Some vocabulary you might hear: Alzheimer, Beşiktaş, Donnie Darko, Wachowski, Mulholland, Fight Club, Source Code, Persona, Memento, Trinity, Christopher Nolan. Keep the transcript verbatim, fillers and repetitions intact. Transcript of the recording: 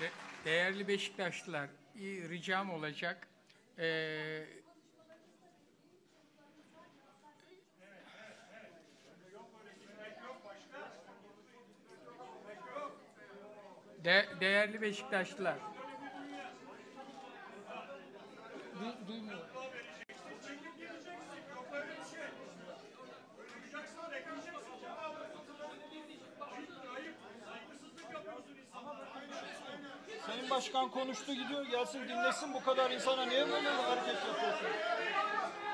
De değerli Beşiktaşlılar, ricam olacak. Ee, de değerli Beşiktaşlılar. Du duymuyor. Sayın Başkan konuştu, gidiyor, gelsin dinlesin, bu kadar insana niye böyle hareket yapıyorsun?